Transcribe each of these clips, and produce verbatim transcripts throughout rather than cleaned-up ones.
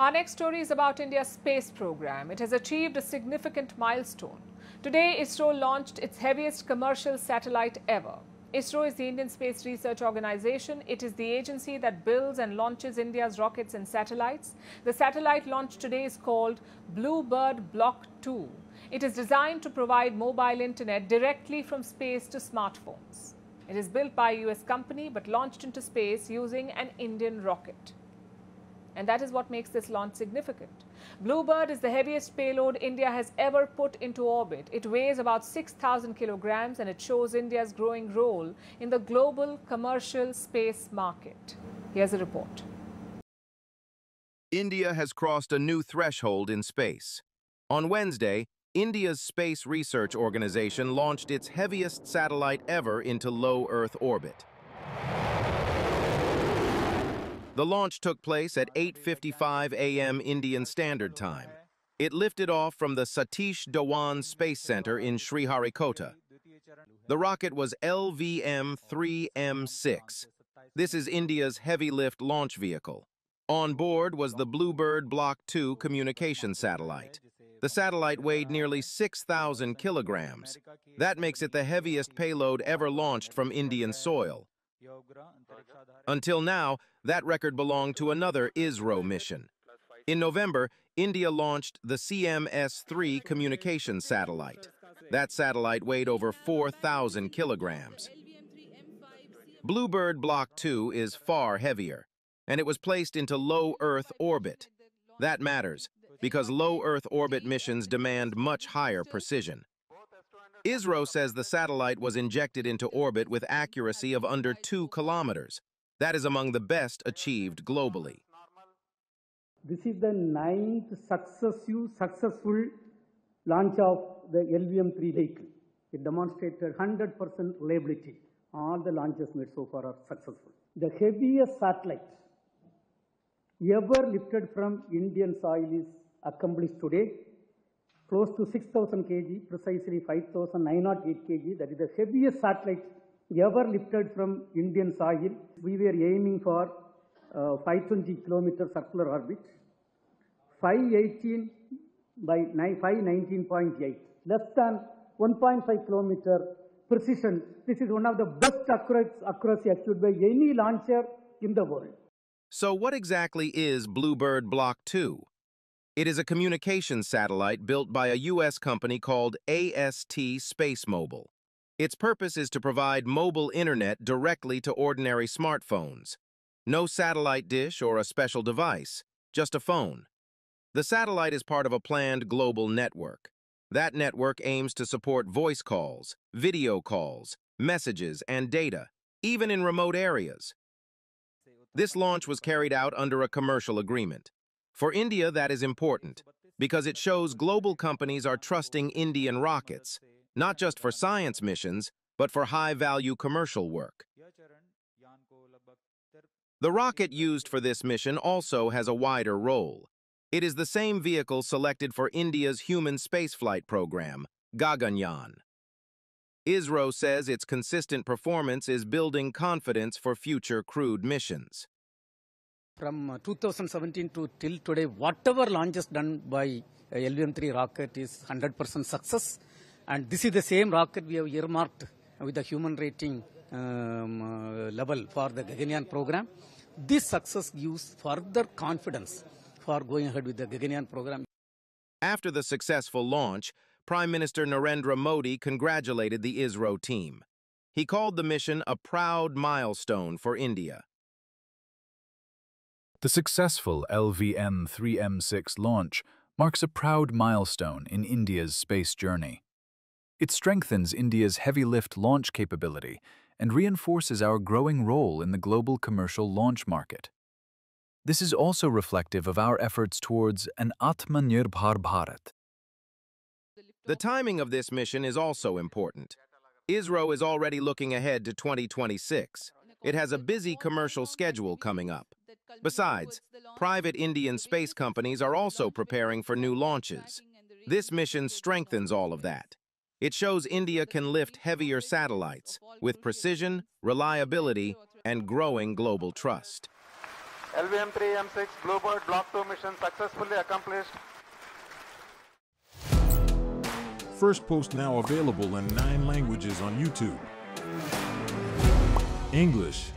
Our next story is about India's space program. It has achieved a significant milestone. Today, ISRO launched its heaviest commercial satellite ever. ISRO is the Indian Space Research Organisation. It is the agency that builds and launches India's rockets and satellites. The satellite launched today is called Bluebird Block two. It is designed to provide mobile internet directly from space to smartphones. It is built by a U S company but launched into space using an Indian rocket. And that is what makes this launch significant. Bluebird is the heaviest payload India has ever put into orbit. It weighs about six thousand kilograms and it shows India's growing role in the global commercial space market. Here's a report. India has crossed a new threshold in space. On Wednesday, India's Space Research Organisation launched its heaviest satellite ever into low Earth orbit. The launch took place at eight fifty-five a m Indian Standard Time. It lifted off from the Satish Dhawan Space Center in Sriharikota. The rocket was L V M three M six. This is India's heavy lift launch vehicle. On board was the Bluebird Block two communication satellite. The satellite weighed nearly six thousand kilograms. That makes it the heaviest payload ever launched from Indian soil. Until now, that record belonged to another ISRO mission. In November, India launched the C M S three communication satellite. That satellite weighed over four thousand kilograms. Bluebird Block two is far heavier, and it was placed into low Earth orbit. That matters, because low Earth orbit missions demand much higher precision. ISRO says the satellite was injected into orbit with accuracy of under two kilometers. That is among the best achieved globally. This is the ninth successive, successful launch of the L V M three vehicle. It demonstrated one hundred percent reliability. All the launches made so far are successful. The heaviest satellite ever lifted from Indian soil is accomplished today, close to six thousand kilograms, precisely five thousand nine hundred eight kilograms. That is the heaviest satellite ever lifted from Indian soil. We were aiming for uh, five hundred twenty kilometer circular orbit, five eighteen by five nineteen point eight, less than one point five kilometer precision. This is one of the best accuracy achieved by any launcher in the world. So what exactly is Bluebird Block two? It is a communications satellite built by a U S company called A S T SpaceMobile. Its purpose is to provide mobile internet directly to ordinary smartphones. No satellite dish or a special device, just a phone. The satellite is part of a planned global network. That network aims to support voice calls, video calls, messages, and data, even in remote areas. This launch was carried out under a commercial agreement. For India, that is important, because it shows global companies are trusting Indian rockets, not just for science missions, but for high-value commercial work. The rocket used for this mission also has a wider role. It is the same vehicle selected for India's human spaceflight program, Gaganyaan. ISRO says its consistent performance is building confidence for future crewed missions. From two thousand seventeen to till today, whatever launches done by L V M three rocket is one hundred percent success. And this is the same rocket we have earmarked with the human rating um, uh, level for the Gaganyaan program. This success gives further confidence for going ahead with the Gaganyaan program. After the successful launch, Prime Minister Narendra Modi congratulated the ISRO team. He called the mission a proud milestone for India. The successful L V M three M six launch marks a proud milestone in India's space journey. It strengthens India's heavy-lift launch capability and reinforces our growing role in the global commercial launch market. This is also reflective of our efforts towards an Atmanirbhar Bharat. The timing of this mission is also important. ISRO is already looking ahead to twenty twenty-six. It has a busy commercial schedule coming up. Besides, private Indian space companies are also preparing for new launches. This mission strengthens all of that. It shows India can lift heavier satellites with precision, reliability, and growing global trust. L V M three M six Bluebird Block two mission successfully accomplished. Firstpost now available in nine languages on YouTube. English,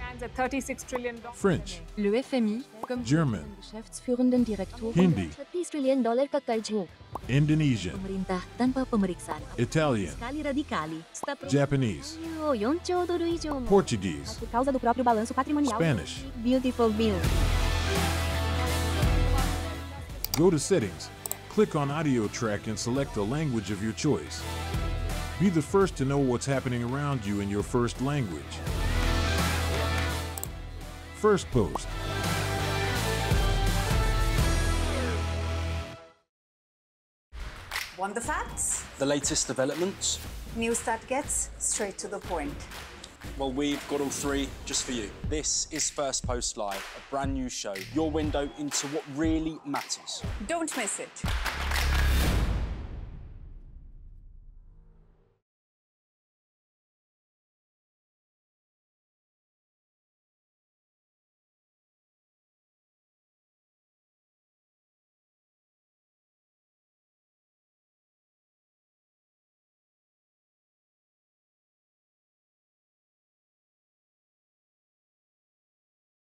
French, le F M I, German, Hindi, Indonesian, Italian, Japanese, Portuguese, Spanish. Beautiful view. Go to settings, click on audio track and select the language of your choice. Be the first to know what's happening around you in your first language. Firstpost. Want the facts? The latest developments? News that gets straight to the point. Well, we've got all three just for you. This is Firstpost Live, a brand new show, your window into what really matters. Don't miss it.